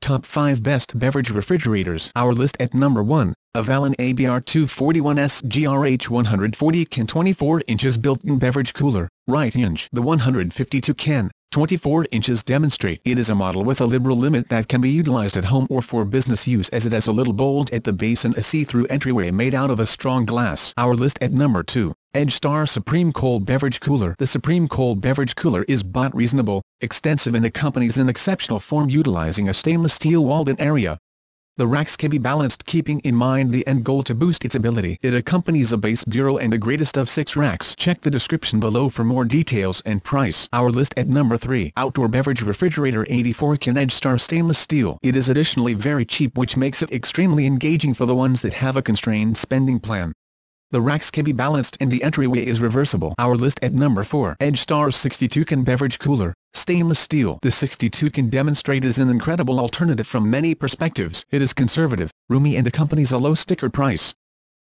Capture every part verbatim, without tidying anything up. Top five Best Beverage Refrigerators. Our list at number one, Avalon A B R two forty-one S G R H one forty can twenty-four inches built-in beverage cooler, right hinge. The one fifty-two can, twenty-four inches demonstrate. It is a model with a liberal limit that can be utilized at home or for business use, as it has a little bulge at the base and a see-through entryway made out of a strong glass. Our list at number two, EdgeStar Supreme Cold Beverage Cooler. The Supreme Cold Beverage Cooler is both reasonable, extensive and accompanies an exceptional form utilizing a stainless steel walled-in area. The racks can be balanced keeping in mind the end goal to boost its ability. It accompanies a base bureau and the greatest of six racks. Check the description below for more details and price. Our list at number three. Outdoor Beverage Refrigerator eighty-four can EdgeStar Stainless Steel. It is additionally very cheap, which makes it extremely engaging for the ones that have a constrained spending plan. The racks can be balanced and the entryway is reversible. Our list at number four. EdgeStar sixty-two can Beverage Cooler. Stainless steel. The sixty-two can demonstrate is an incredible alternative from many perspectives. It is conservative, roomy and accompanies a low sticker price.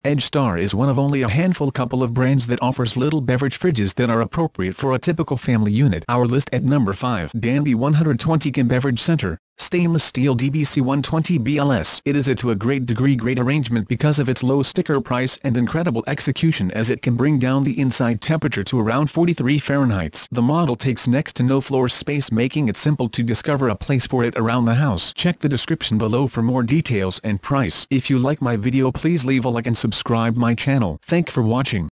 EdgeStar is one of only a handful couple of brands that offers little beverage fridges that are appropriate for a typical family unit. Our list at number five. Danby one twenty can Beverage Center. Stainless steel D B C one twenty B L S. It is a to a great degree great arrangement because of its low sticker price and incredible execution, as it can bring down the inside temperature to around forty-three Fahrenheit. The model takes next to no floor space, making it simple to discover a place for it around the house. Check the description below for more details and price. If you like my video, please leave a like and subscribe my channel. Thank you for watching.